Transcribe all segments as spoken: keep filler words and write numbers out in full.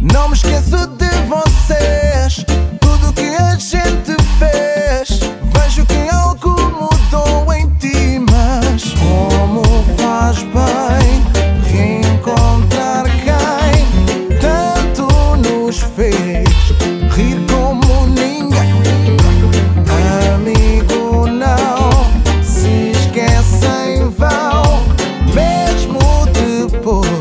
Não me esqueço de vocês, tudo que a gente fez. Vejo que algo mudou em ti, mas como faz bem reencontrar quem tanto nos fez rir como ninguém. Amigo, não se esqueça em vão, mesmo depois.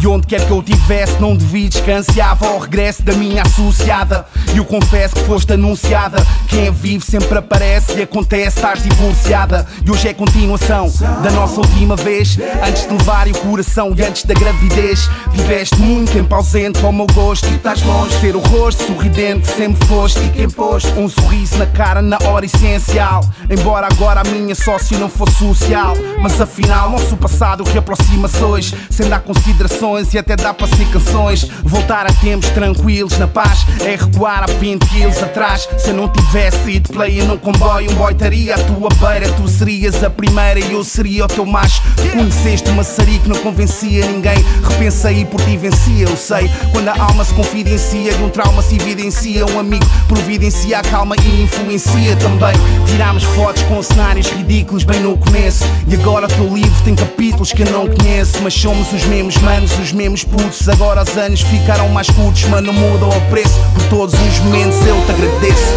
E onde quer que eu tivesse, não devia descansar ao regresso da minha associada. E eu confesso que foste anunciada. Quem vive sempre aparece e acontece, estás divorciada. E hoje é continuação da nossa última vez, antes de levar o coração e antes da gravidez. Tiveste muito tempo ausente ao meu gosto, e estás longe de ser o rosto sorridente que sempre foste. E quem pôs um sorriso na cara na hora essencial, embora agora a minha sócio não fosse social. Mas afinal, nosso passado reaproxima-se hoje, sem dar considerações e até dá para ser canções. Voltar a tempos tranquilos na paz é recuar a vinte quilos atrás. Se eu não tivesse ido play num comboio, um boy estaria à tua beira. Tu serias a primeira e eu seria o teu macho. Conheceste uma série que não convencia ninguém, repensei e por ti vencia, eu sei. Quando a alma se confidencia e um trauma se evidencia, um amigo providencia a calma e influencia também. Tirámos fotos com cenários ridículos bem no começo, e agora o teu livro tem capítulos que eu não conheço. Mas somos os mesmos manos, os mesmos putos. Agora os anos ficaram mais curtos, mas não mudam o preço. Por todos os momentos eu te agradeço.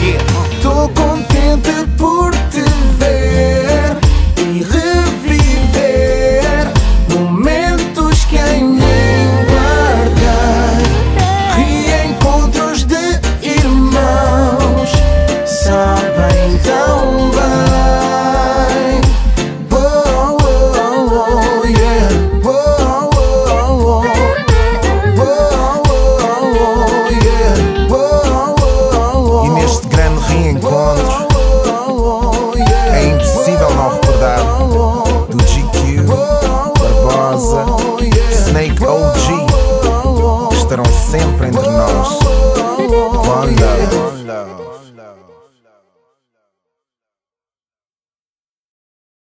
Yeah. Tô contente por te ver.